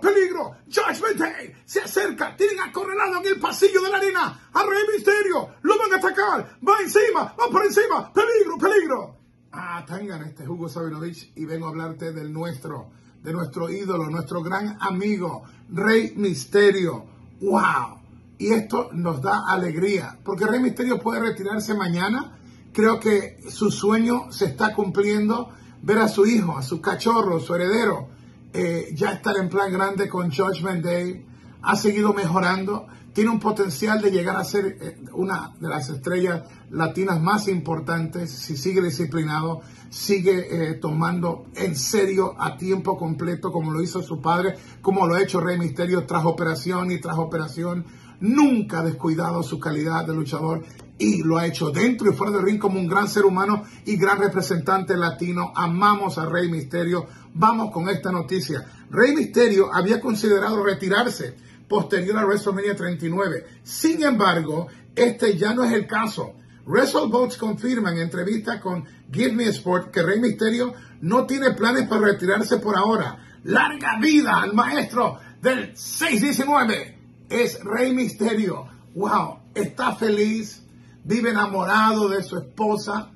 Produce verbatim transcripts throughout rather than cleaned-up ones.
peligro, peligro, Judgment Day se acerca, tienen acorralado en el pasillo de la arena a Rey Mysterio, lo van a atacar, va encima, va por encima, peligro, peligro. Ah, Tangan, este es Hugo Savinovich y vengo a hablarte del nuestro, de nuestro ídolo, nuestro gran amigo, Rey Mysterio. ¡Wow! Y esto nos da alegría, porque Rey Mysterio puede retirarse mañana. Creo que su sueño se está cumpliendo, ver a su hijo, a su cachorro, su heredero, eh, ya estar en plan grande con Judgment Day, ha seguido mejorando, tiene un potencial de llegar a ser eh, una de las estrellas latinas más importantes, si sigue disciplinado, sigue eh, tomando en serio a tiempo completo, como lo hizo su padre, como lo ha hecho Rey Mysterio tras operación y tras operación. Nunca ha descuidado su calidad de luchador y lo ha hecho dentro y fuera del ring como un gran ser humano y gran representante latino. Amamos a Rey Mysterio. Vamos con esta noticia. Rey Mysterio había considerado retirarse posterior a WrestleMania treinta y nueve. Sin embargo, este ya no es el caso. WrestleVotes confirma en entrevista con Give Me Sport que Rey Mysterio no tiene planes para retirarse por ahora. ¡Larga vida al maestro del seiscientos diecinueve! Es Rey Mysterio. Wow, está feliz, vive enamorado de su esposa,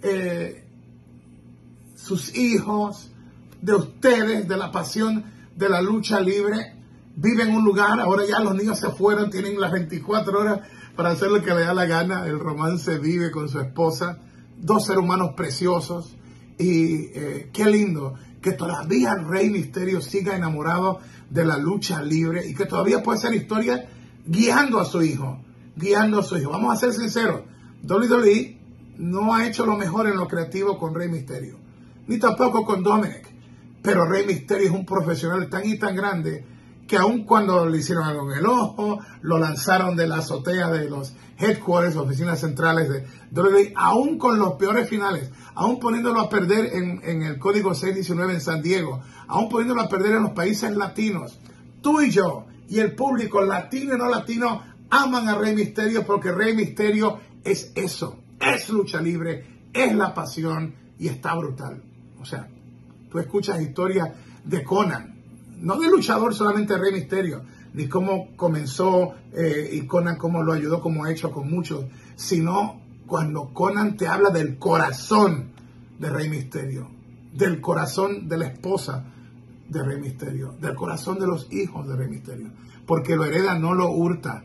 eh, sus hijos, de ustedes, de la pasión de la lucha libre. Vive en un lugar, ahora ya los niños se fueron, tienen las veinticuatro horas para hacer lo que le da la gana. El romance vive con su esposa, dos seres humanos preciosos. Y eh, qué lindo que todavía Rey Mysterio siga enamorado de la lucha libre y que todavía puede ser historia guiando a su hijo, guiando a su hijo. Vamos a ser sinceros, W W E no ha hecho lo mejor en lo creativo con Rey Mysterio, ni tampoco con Dominic, pero Rey Mysterio es un profesional tan y tan grande que aun cuando le hicieron algo en el ojo, lo lanzaron de la azotea de los headquarters, oficinas centrales de W W E, aún con los peores finales, aún poniéndolo a perder en, en el Código seiscientos diecinueve en San Diego, aún poniéndolo a perder en los países latinos. Tú y yo, y el público latino y no latino, aman a Rey Mysterio porque Rey Mysterio es eso, es lucha libre, es la pasión y está brutal. O sea, tú escuchas historias de Conan, no de luchador solamente Rey Mysterio, ni cómo comenzó eh, y Conan cómo lo ayudó, como ha hecho con muchos, sino cuando Conan te habla del corazón de Rey Mysterio, del corazón de la esposa de Rey Mysterio, del corazón de los hijos de Rey Mysterio, porque lo hereda, no lo hurta.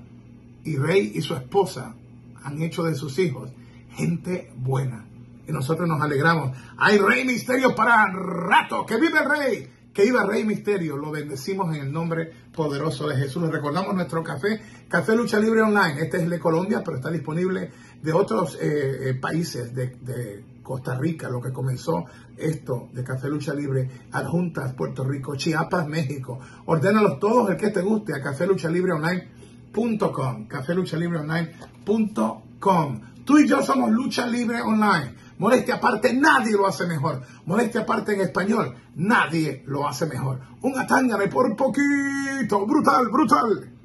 Y Rey y su esposa han hecho de sus hijos gente buena. Y nosotros nos alegramos. Hay Rey Mysterio para rato. ¡Que vive el Rey! Que iba Rey Mysterio, lo bendecimos en el nombre poderoso de Jesús. Les recordamos nuestro café, Café Lucha Libre Online. Este es de Colombia, pero está disponible de otros eh, países, de, de Costa Rica, lo que comenzó esto de Café Lucha Libre, Adjuntas, Puerto Rico, Chiapas, México. Ordénalos todos, el que te guste, a café lucha libre online punto com, café lucha libre online punto com. Tú y yo somos Lucha Libre Online. Molestia aparte, nadie lo hace mejor. Molestia aparte en español, nadie lo hace mejor. Un atángame por poquito. Brutal, brutal.